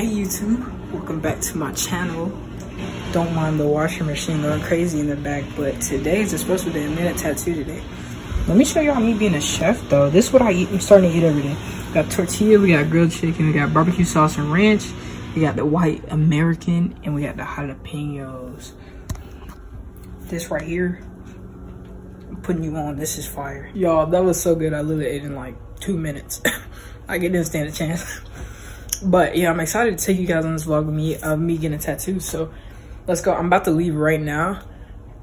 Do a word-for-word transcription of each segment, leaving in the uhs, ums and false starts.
Hey YouTube, welcome back to my channel. Don't mind the washing machine going crazy in the back, but today is a special day. I'm getting a tattoo today. Let me show y'all me being a chef though. This is what I eat. I'm starting to eat every day. We got tortilla, we got grilled chicken, we got barbecue sauce and ranch, we got the white American, and we got the jalapenos. This right here, I'm putting you on, this is fire. Y'all, that was so good. I literally ate in like two minutes. I didn't stand a chance. But yeah, I'm excited to take you guys on this vlog of me, of me getting a tattoo. So let's go. I'm about to leave right now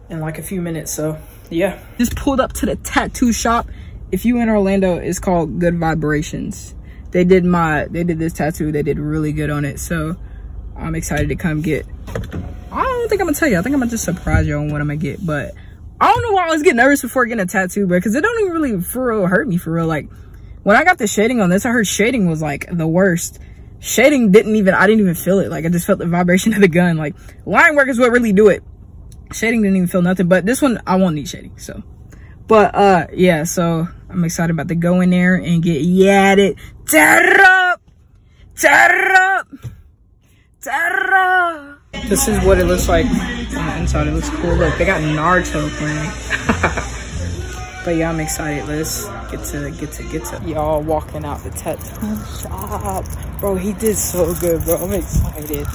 in like a few minutes. So yeah, just pulled up to the tattoo shop. If you in Orlando, it's called Good Vibrations. They did my, they did this tattoo. They did really good on it. So I'm excited to come get, I don't think I'm gonna tell you. I think I'm gonna just surprise you on what I'm gonna get. But I don't know why I was getting nervous before getting a tattoo, bro. Cause it don't even really for real hurt me for real. Like when I got the shading on this, I heard shading was like the worst. Shading didn't even, I didn't even feel it. Like I just felt the vibration of the gun. Like line work is what really do it. Shading didn't even feel nothing, but this one I won't need shading. So, but uh, yeah. So I'm excited about to go in there and get yadded. Tear it up, tear it up, tear it up. This is what it looks like on the inside. It looks cool. Look, they got Naruto playing. But yeah, I'm excited. Let's get to get to get to y'all walking out the tattoo shop. Bro, he did so good, bro. I'm excited.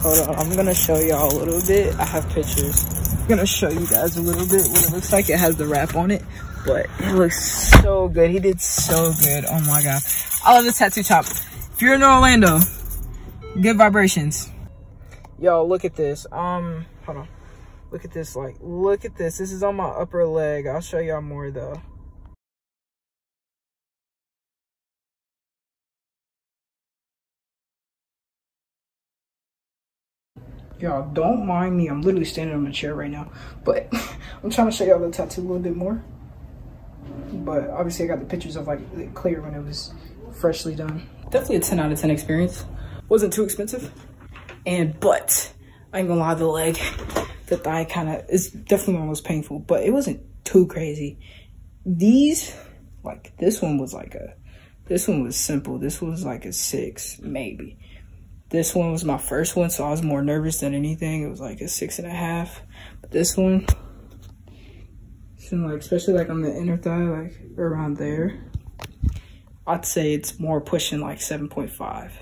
Hold on, I'm gonna show y'all a little bit. I have pictures. I'm gonna show you guys a little bit what it looks like. It has the wrap on it, but it looks so good. He did so good. Oh my god, I love this tattoo shop. If you're in Orlando, Good Vibrations. Yo, look at this. Um, hold on. Look at this. Like, look at this. This is on my upper leg. I'll show y'all more though. Y'all don't mind me. I'm literally standing on a chair right now, but I'm trying to show y'all the tattoo a little bit more. But obviously I got the pictures of like it clear when it was freshly done. Definitely a ten out of ten experience. Wasn't too expensive. And but I ain't gonna lie, the leg, the thigh kind of is definitely almost painful, but it wasn't too crazy. These, like this one was like a, this one was simple. This one was like a six maybe. This one was my first one, so I was more nervous than anything. It was like a six and a half. But this one, like especially like on the inner thigh, like around there, I'd say it's more pushing like seven point five.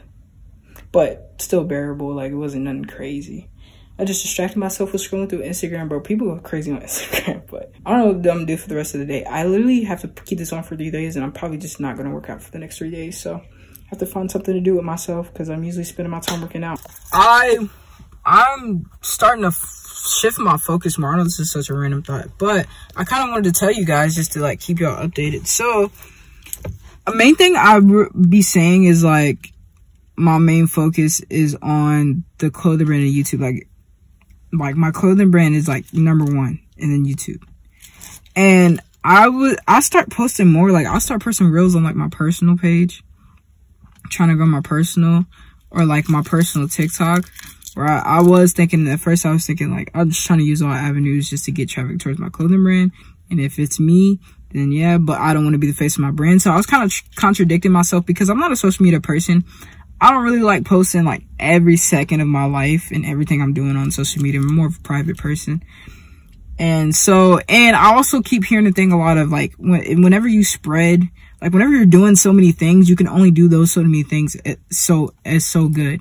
But still bearable, like it wasn't nothing crazy. I just distracted myself with scrolling through Instagram, bro. People go crazy on Instagram, but I don't know what I'm gonna do for the rest of the day. I literally have to keep this on for three days, and I'm probably just not gonna work out for the next three days, so. Have to find something to do with myself because I'm usually spending my time working out. I, I'm starting to shift my focus more. I know this is such a random thought, but I kind of wanted to tell you guys just to like keep y'all updated. So, a main thing I be saying is like my main focus is on the clothing brand and YouTube. Like, like my clothing brand is like number one, and then YouTube. And I would I start posting more. Like I'll start posting reels on like my personal page. Trying to grow my personal or like my personal TikTok, where I, I was thinking at first I was thinking like I'm just trying to use all avenues just to get traffic towards my clothing brand, and if it's me then yeah, but I don't want to be the face of my brand. So I was kind of contradicting myself because I'm not a social media person. I don't really like posting like every second of my life and everything I'm doing on social media. I'm more of a private person. And so, and I also keep hearing the thing a lot of like when, whenever you spread, like whenever you're doing so many things, you can only do those so many things at, so as so good.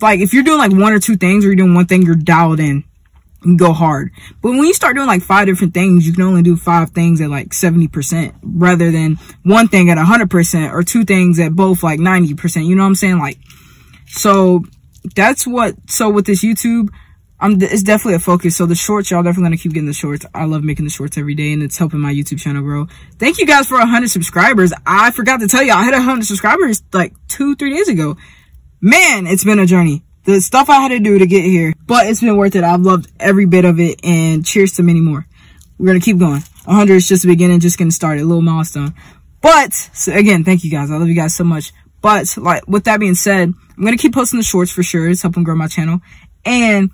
Like if you're doing like one or two things or you're doing one thing, you're dialed in and go hard. But when you start doing like five different things, you can only do five things at like seventy percent rather than one thing at one hundred percent or two things at both like ninety percent. You know what I'm saying? Like, so that's what, so with this YouTube, I'm, it's definitely a focus. So the shorts, y'all definitely gonna keep getting the shorts. I love making the shorts every day, and it's helping my YouTube channel grow. Thank you guys for one hundred subscribers. I forgot to tell y'all, I hit one hundred subscribers like two, three days ago. Man, it's been a journey. The stuff I had to do to get here, but it's been worth it. I've loved every bit of it, and cheers to many more. We're gonna keep going. one hundred is just the beginning, just getting started, a little milestone. But so again, thank you guys. I love you guys so much. But like with that being said, I'm gonna keep posting the shorts for sure. It's helping grow my channel, and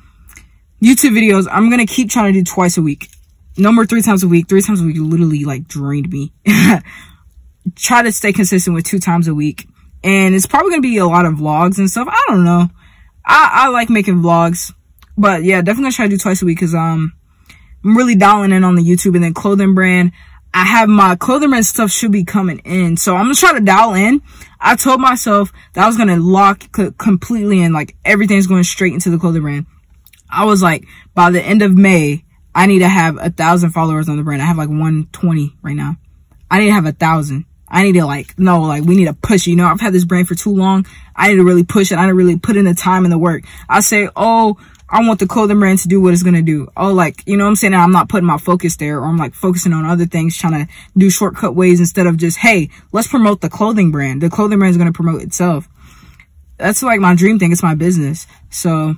YouTube videos, I'm going to keep trying to do twice a week. No more three times a week. Three times a week literally, like, drained me. Try to stay consistent with two times a week. and it's probably gonna be a lot of vlogs and stuff. I don't know. I, I like making vlogs, but yeah, definitely gonna try to do twice a week because um, I'm really dialing in on the YouTube. And then clothing brand, I have my clothing brand stuff should be coming in, so I'm gonna try to dial in. I told myself that I was gonna lock c completely in, like everything's going straight into the clothing brand. I was like, by the end of May, I need to have a thousand followers on the brand. I have like one twenty right now. I need to have a thousand. I need to like, no, like we need to push it. You know, I've had this brand for too long. I need to really push it. I need to really put in the time and the work. I say, oh, I want the clothing brand to do what it's going to do. Oh, like, you know what I'm saying? I'm not putting my focus there, or I'm like focusing on other things, trying to do shortcut ways instead of just, hey, let's promote the clothing brand. The clothing brand is going to promote itself. That's like my dream thing. It's my business. So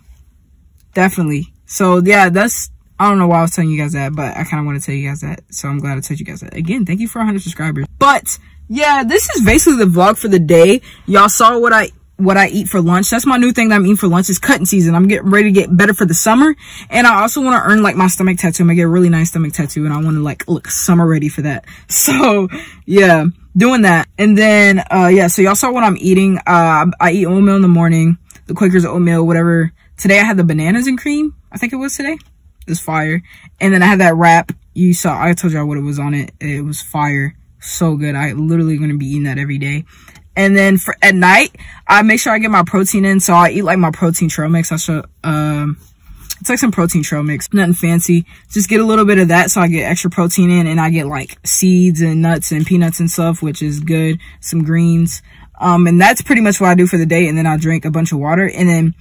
definitely. So yeah, that's, I don't know why I was telling you guys that, but I kind of want to tell you guys that. So I'm glad I told you guys that. Again, thank you for one hundred subscribers. But yeah, this is basically the vlog for the day. Y'all saw what I what I eat for lunch. That's my new thing that I'm eating for lunch is cutting season. I'm getting ready to get better for the summer. And I also want to earn like my stomach tattoo. I'm going to get a really nice stomach tattoo. And I want to like look summer ready for that. So yeah, doing that. And then, uh, yeah, so y'all saw what I'm eating. Uh, I eat oatmeal in the morning. The Quakers oatmeal, whatever. Today I had the bananas and cream. I think it was today. Is fire. And then I had that wrap. You saw, I told y'all what it was on it. It was fire. So good. I literally gonna be eating that every day. And then for at night, I make sure I get my protein in. So I eat like my protein trail mix. I should, um, it's like some protein trail mix, nothing fancy. Just get a little bit of that. So I get extra protein in, and I get like seeds and nuts and peanuts and stuff, which is good. Some greens. Um, and that's pretty much what I do for the day. And then I drink a bunch of water, and then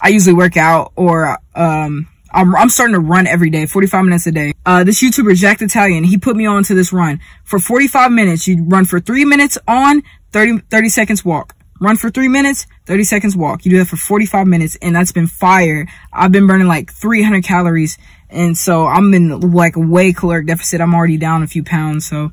I usually work out, or, um, I'm, I'm starting to run every day, forty-five minutes a day. Uh, this YouTuber, Jack Detalian, he put me on to this run. For forty-five minutes, you run for three minutes on, thirty, thirty seconds walk. Run for three minutes, thirty seconds walk. You do that for forty-five minutes, and that's been fire. I've been burning like three hundred calories, and so I'm in like way caloric deficit. I'm already down a few pounds, so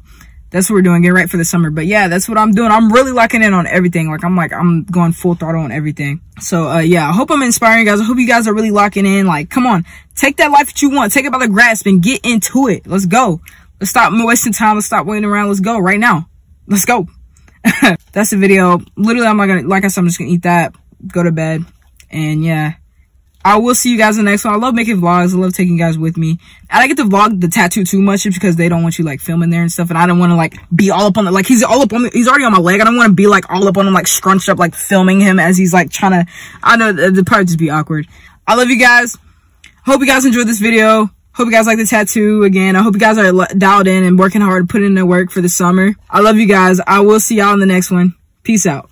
that's what we're doing. Get right for the summer. But yeah, that's what I'm doing. I'm really locking in on everything. Like I'm like, I'm going full throttle on everything. So uh, yeah, I hope I'm inspiring you guys. I hope you guys are really locking in. Like, come on, take that life that you want. Take it by the grasp and get into it. Let's go. Let's stop wasting time. Let's stop waiting around. Let's go right now. Let's go. That's the video. Literally, I'm not gonna, like I said, I'm just gonna eat that, go to bed. And yeah, I will see you guys in the next one. I love making vlogs. I love taking you guys with me. I don't get to vlog the tattoo too much because they don't want you like filming there and stuff. And I don't want to like be all up on the, like he's all up on the, he's already on my leg. I don't want to be like all up on him, like scrunched up, like filming him as he's like trying to, I know it'd probably just be awkward. I love you guys. Hope you guys enjoyed this video. Hope you guys like the tattoo again. I hope you guys are dialed in and working hard, putting in their work for the summer. I love you guys. I will see y'all in the next one. Peace out.